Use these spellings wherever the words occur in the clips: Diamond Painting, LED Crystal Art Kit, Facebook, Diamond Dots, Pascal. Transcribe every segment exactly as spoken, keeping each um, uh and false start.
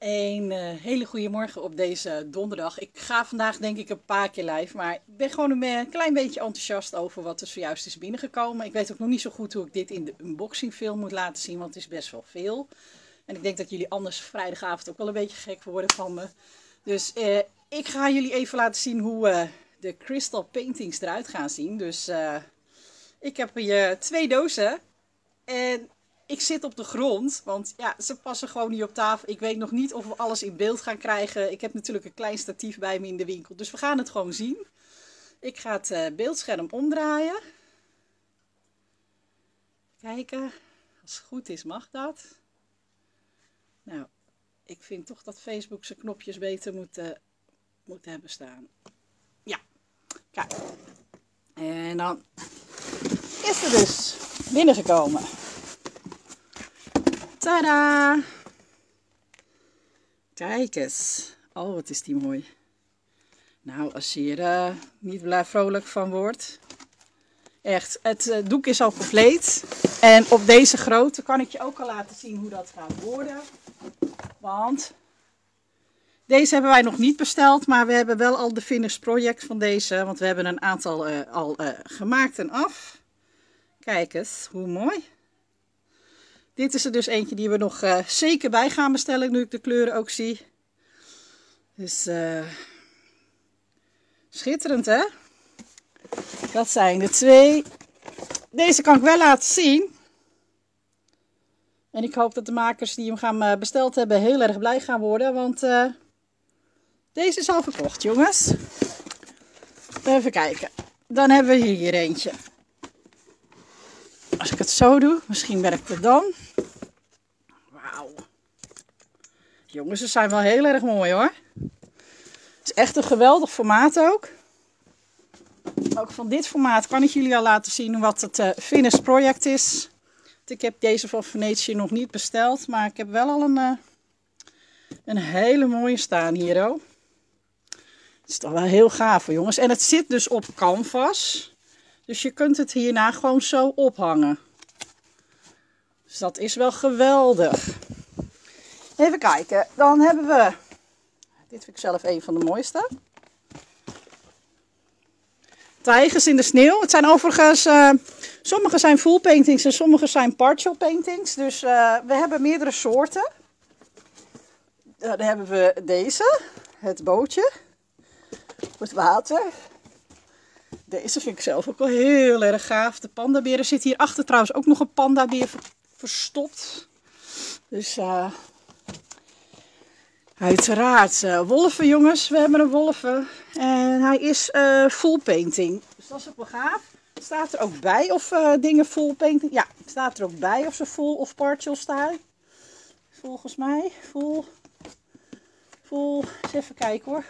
Een uh, hele goede morgen op deze donderdag. Ik ga vandaag denk ik een paar keer live, maar ik ben gewoon een, een klein beetje enthousiast over wat er zojuist is binnengekomen. Ik weet ook nog niet zo goed hoe ik dit in de unboxing film moet laten zien, want het is best wel veel. En ik denk dat jullie anders vrijdagavond ook wel een beetje gek worden van me. Dus uh, ik ga jullie even laten zien hoe uh, de crystal paintings eruit gaan zien. Dus uh, ik heb hier twee dozen en... ik zit op de grond, want ja, ze passen gewoon niet op tafel. Ik weet nog niet of we alles in beeld gaan krijgen. Ik heb natuurlijk een klein statief bij me in de winkel, dus we gaan het gewoon zien. Ik ga het beeldscherm omdraaien. Kijken, als het goed is mag dat. Nou, ik vind toch dat Facebook zijn knopjes beter moeten, moeten hebben staan. Ja, kijk. En dan is er dus binnengekomen. Tadaa! Kijk eens. Oh, wat is die mooi. Nou, als je hier uh, niet vrolijk van wordt. Echt, het uh, doek is al compleet. En op deze grootte kan ik je ook al laten zien hoe dat gaat worden. Want deze hebben wij nog niet besteld. Maar we hebben wel al de finished project van deze. Want we hebben een aantal uh, al uh, gemaakt en af. Kijk eens, hoe mooi. Dit is er dus eentje die we nog uh, zeker bij gaan bestellen, nu ik de kleuren ook zie. Dus uh, schitterend, hè? Dat zijn er twee. Deze kan ik wel laten zien. En ik hoop dat de makers die hem gaan besteld hebben heel erg blij gaan worden. Want uh, deze is al verkocht, jongens. Even kijken. Dan hebben we hier eentje. Als ik het zo doe, misschien werkt het dan. Wauw. Jongens, ze zijn wel heel erg mooi hoor. Het is echt een geweldig formaat ook. Ook van dit formaat kan ik jullie al laten zien wat het uh, finished project is. Ik heb deze van Venetië nog niet besteld, maar ik heb wel al een, uh, een hele mooie staan hier. Oh. Het is toch wel heel gaaf hoor, jongens. En het zit dus op canvas. Dus je kunt het hierna gewoon zo ophangen. Dus dat is wel geweldig. Even kijken. Dan hebben we... dit vind ik zelf een van de mooiste. Tijgers in de sneeuw. Het zijn overigens... Uh, sommige zijn full paintings en sommige zijn partial paintings. Dus uh, we hebben meerdere soorten. Dan hebben we deze. Het bootje. Het water. Deze vind ik zelf ook wel heel erg gaaf. De pandaberen zit hier achter trouwens ook nog een pandabeer verstopt. Dus uh, uiteraard uh, wolven jongens. We hebben een wolven. En hij is uh, full painting. Dus dat is ook wel gaaf. Staat er ook bij of uh, dingen full painting? Ja, staat er ook bij of ze full of partial staan. Volgens mij. Full. Full. Eens even kijken hoor.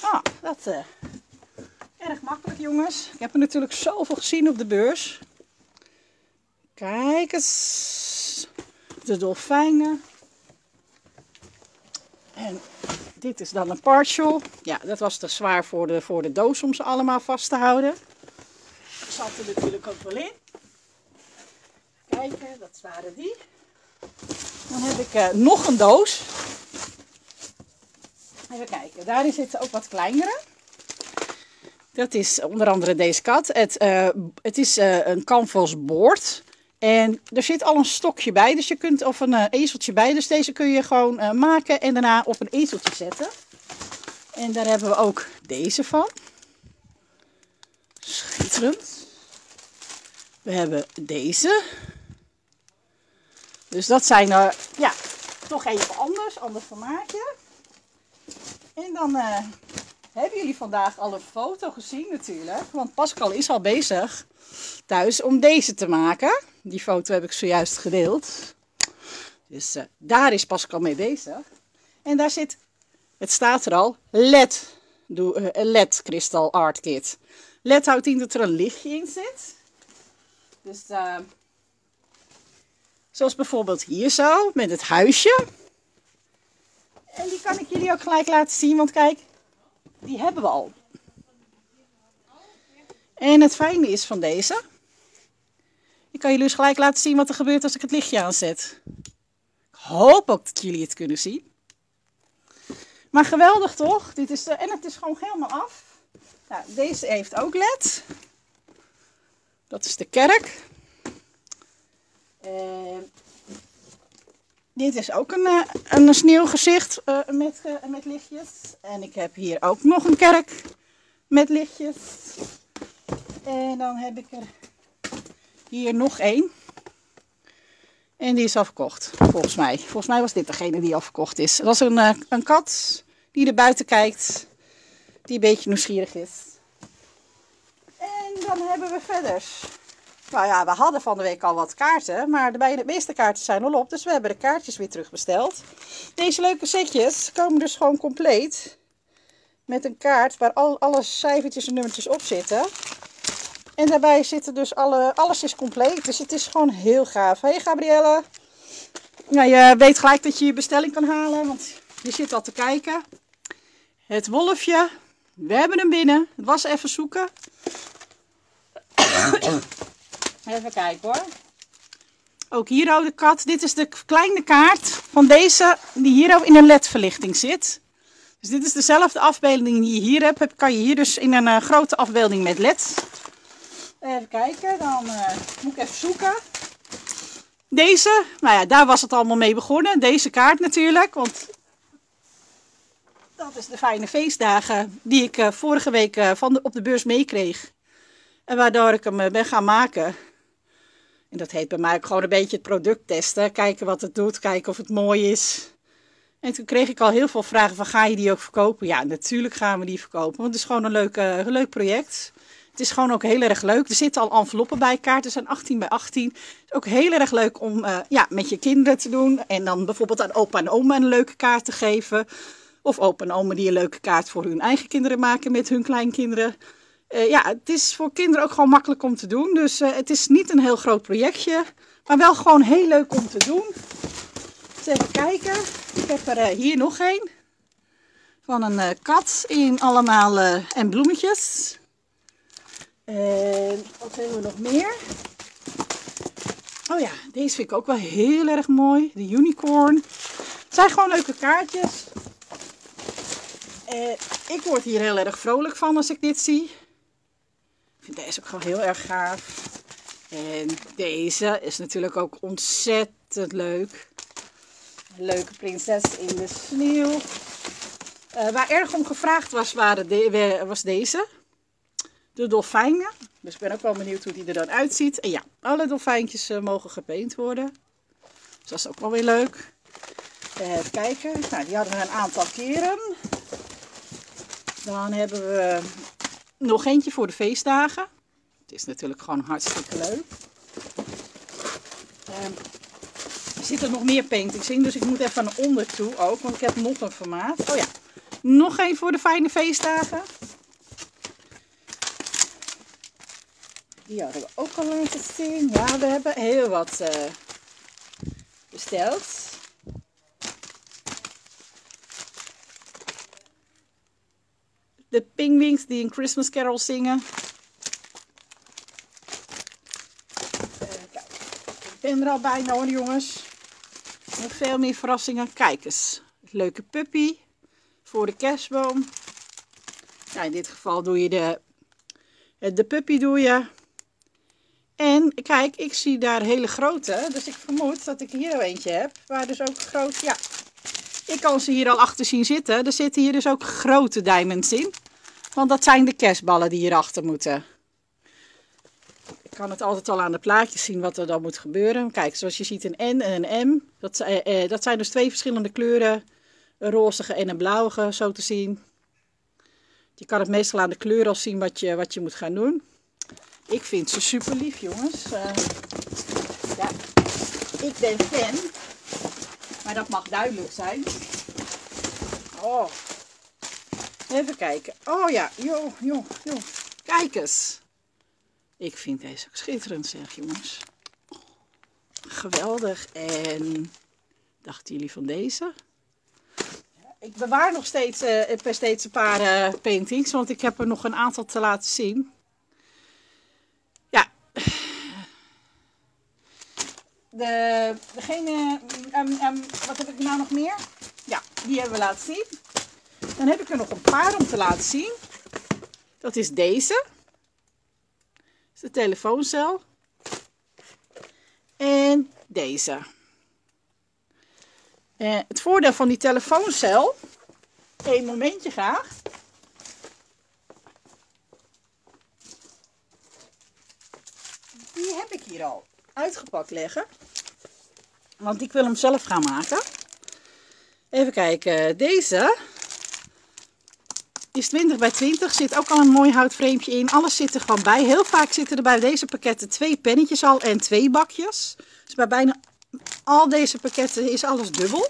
Ah, dat... Uh, erg makkelijk jongens. Ik heb er natuurlijk zoveel gezien op de beurs. Kijk eens. De dolfijnen. En dit is dan een partial. Ja, dat was te zwaar voor de, voor de doos om ze allemaal vast te houden. Dat zat er natuurlijk ook wel in. Kijken, dat waren die. Dan heb ik uh, nog een doos. Even kijken, daarin zitten ook wat kleinere. Dat is onder andere deze kat. Het, uh, het is uh, een canvas board. En er zit al een stokje bij. Dus je kunt, of een uh, ezeltje bij. Dus deze kun je gewoon uh, maken en daarna op een ezeltje zetten. En daar hebben we ook deze van. Schitterend. We hebben deze. Dus dat zijn er, uh, ja, toch even anders. Ander formaatje. En dan... Uh, hebben jullie vandaag al een foto gezien natuurlijk? Want Pascal is al bezig thuis om deze te maken. Die foto heb ik zojuist gedeeld. Dus uh, daar is Pascal mee bezig. En daar zit, het staat er al, L E D. L E D Crystal Art Kit. L E D houdt in dat er een lichtje in zit. Dus uh, zoals bijvoorbeeld hier zo, met het huisje. En die kan ik jullie ook gelijk laten zien, want kijk... die hebben we al. En het fijne is van deze. Ik kan jullie dus gelijk laten zien wat er gebeurt als ik het lichtje aanzet. Ik hoop dat jullie het kunnen zien. Maar geweldig toch? Dit is de, en het is gewoon helemaal af. Nou, deze heeft ook L E D. Dat is de kerk. Uh, dit is ook een, een sneeuwgezicht uh, met, uh, met lichtjes. En ik heb hier ook nog een kerk met lichtjes. En dan heb ik er hier nog één. En die is afverkocht, volgens mij. Volgens mij was dit degene die afverkocht is. Er was een, uh, een kat die er buiten kijkt. Die een beetje nieuwsgierig is. En dan hebben we verder. Nou ja, we hadden van de week al wat kaarten. Maar de meeste kaarten zijn al op. Dus we hebben de kaartjes weer terugbesteld. Deze leuke setjes komen dus gewoon compleet. Met een kaart waar al, alle cijfertjes en nummertjes op zitten. En daarbij zitten dus alle, alles is compleet. Dus het is gewoon heel gaaf. Hé hey Gabrielle. Nou, je weet gelijk dat je je bestelling kan halen. Want je zit al te kijken. Het wolfje. We hebben hem binnen. Het was even zoeken. Even kijken hoor. Ook hier ook de kat. Dit is de kleine kaart van deze die hier ook in een L E D-verlichting zit. Dus dit is dezelfde afbeelding die je hier hebt. Kan je hier dus in een uh, grote afbeelding met L E D. Even kijken. Dan uh, moet ik even zoeken. Deze. Nou ja, daar was het allemaal mee begonnen. Deze kaart natuurlijk. Want... dat is de fijne feestdagen die ik uh, vorige week uh, van de, op de beurs meekreeg. En waardoor ik hem uh, ben gaan maken. En dat heet bij mij ook gewoon een beetje het product testen. Kijken wat het doet, kijken of het mooi is. En toen kreeg ik al heel veel vragen van ga je die ook verkopen? Ja, natuurlijk gaan we die verkopen. Want het is gewoon een leuk, uh, een leuk project. Het is gewoon ook heel erg leuk. Er zitten al enveloppen bij, kaarten zijn achttien bij achttien. Het is ook heel erg leuk om uh, ja, met je kinderen te doen. En dan bijvoorbeeld aan opa en oma een leuke kaart te geven. Of opa en oma die een leuke kaart voor hun eigen kinderen maken met hun kleinkinderen. Uh, ja, het is voor kinderen ook gewoon makkelijk om te doen. Dus uh, het is niet een heel groot projectje. Maar wel gewoon heel leuk om te doen. Dus even kijken. Ik heb er uh, hier nog een. Van een uh, kat in allemaal uh, en bloemetjes. En wat hebben we nog meer? Oh ja, deze vind ik ook wel heel erg mooi. De unicorn. Het zijn gewoon leuke kaartjes. Uh, ik word hier heel erg vrolijk van als ik dit zie. Ik vind deze ook gewoon heel erg gaaf. En deze is natuurlijk ook ontzettend leuk. Een leuke prinses in de sneeuw. Uh, waar erg om gevraagd was, waren de, was deze. De dolfijnen. Dus ik ben ook wel benieuwd hoe die er dan uitziet. En ja, alle dolfijntjes uh, mogen gepaint worden. Dus dat is ook wel weer leuk. Uh, even kijken. Nou, die hadden we een aantal keren. Dan hebben we nog eentje voor de feestdagen. Het is natuurlijk gewoon hartstikke leuk. Um, er zitten nog meer paintings in, dus ik moet even naar onder toe ook, want ik heb nog een formaat. Oh ja, nog één voor de fijne feestdagen. Die hadden we ook al laten zien. Ja, we hebben heel wat uh, besteld. De pinguïns die een Christmas Carol zingen. Uh, kijk, ik ben er al bijna hoor jongens. Nog veel meer verrassingen. Kijk eens. Leuke puppy. Voor de kerstboom. Nou, in dit geval doe je de, de puppy doe je. En kijk, ik zie daar hele grote. Dus ik vermoed dat ik hier eentje heb. Waar dus ook groot... ja. Ik kan ze hier al achter zien zitten. Er zitten hier dus ook grote diamonds in. Want dat zijn de kerstballen die hierachter moeten. Ik kan het altijd al aan de plaatjes zien wat er dan moet gebeuren. Kijk, zoals je ziet een N en een M. Dat, eh, dat zijn dus twee verschillende kleuren. Een rozige en een blauwige, zo te zien. Je kan het meestal aan de kleur al zien wat je, wat je moet gaan doen. Ik vind ze super lief, jongens. Uh, ja, ik ben fan. Maar dat mag duidelijk zijn. Oh. Even kijken. Oh ja, joh, joh, joh. Kijk eens. Ik vind deze ook schitterend, zeg jongens. Geweldig. En dachten jullie van deze? Ja, ik bewaar nog steeds, uh, per steeds een paar uh, paintings, want ik heb er nog een aantal te laten zien. Ja. De, degene, um, um, wat heb ik nou nog meer? Ja, die hebben we laten zien. Dan heb ik er nog een paar om te laten zien. Dat is deze. Dat is de telefooncel. En deze. Uh, het voordeel van die telefooncel. Eén momentje graag. Die heb ik hier al uitgepakt leggen. Want ik wil hem zelf gaan maken. Even kijken. Deze is twintig bij twintig. Zit ook al een mooi houtframepje in. Alles zit er gewoon bij. Heel vaak zitten er bij deze pakketten twee pennetjes al en twee bakjes. Dus bij bijna al deze pakketten is alles dubbel.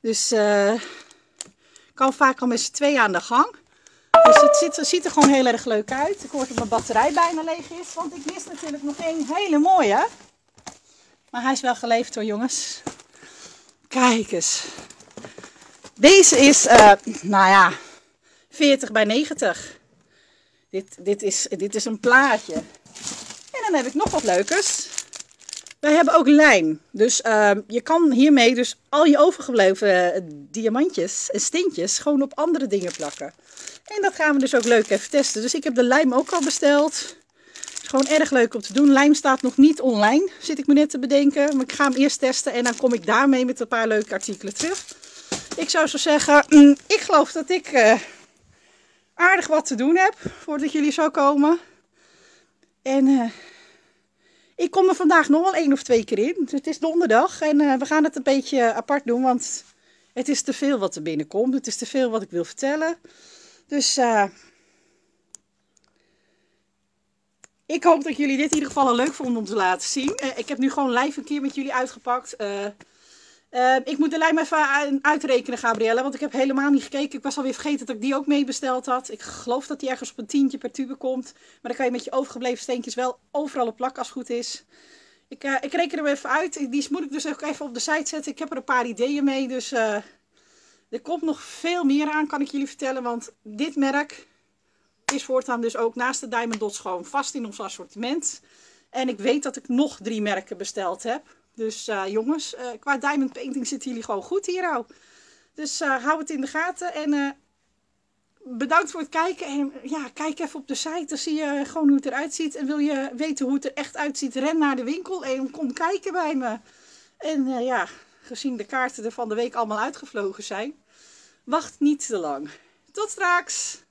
Dus uh, kan vaak al met z'n twee aan de gang. Dus het ziet, het ziet er gewoon heel erg leuk uit. Ik hoor dat mijn batterij bijna leeg is. Want ik mis natuurlijk nog één hele mooie. Maar hij is wel geleefd hoor jongens. Kijk eens. Deze is, uh, nou ja, veertig bij negentig. Dit, dit, is, dit is een plaatje. En dan heb ik nog wat leukers. Wij hebben ook lijm. Dus uh, je kan hiermee dus al je overgebleven diamantjes en steentjes gewoon op andere dingen plakken. En dat gaan we dus ook leuk even testen. Dus ik heb de lijm ook al besteld. Is gewoon erg leuk om te doen. Lijm staat nog niet online, zit ik me net te bedenken. Maar ik ga hem eerst testen en dan kom ik daarmee met een paar leuke artikelen terug. Ik zou zo zeggen, ik geloof dat ik uh, aardig wat te doen heb voordat jullie zo komen. En uh, ik kom er vandaag nog wel één of twee keer in. Dus het is donderdag en uh, we gaan het een beetje apart doen, want het is te veel wat er binnenkomt. Het is te veel wat ik wil vertellen. Dus uh, ik hoop dat jullie dit in ieder geval al leuk vonden om te laten zien. Uh, ik heb nu gewoon live een keer met jullie uitgepakt. Uh, uh, ik moet de lijm even uitrekenen, Gabriella, want ik heb helemaal niet gekeken. Ik was alweer vergeten dat ik die ook mee besteld had. Ik geloof dat die ergens op een tientje per tube komt. Maar dan kan je met je overgebleven steentjes wel overal op plakken als het goed is. Ik, uh, ik reken hem even uit. Die moet ik dus ook even op de site zetten. Ik heb er een paar ideeën mee, dus... Uh, Er komt nog veel meer aan, kan ik jullie vertellen, want dit merk is voortaan dus ook naast de Diamond Dots gewoon vast in ons assortiment. En ik weet dat ik nog drie merken besteld heb. Dus uh, jongens, uh, qua diamond painting zitten jullie gewoon goed hier al. Dus uh, hou het in de gaten en uh, bedankt voor het kijken. En ja, kijk even op de site, dan zie je gewoon hoe het eruit ziet. En wil je weten hoe het er echt uitziet, ren naar de winkel en kom kijken bij me. En uh, ja... gezien de kaarten er van de week allemaal uitgevlogen zijn. Wacht niet te lang. Tot straks!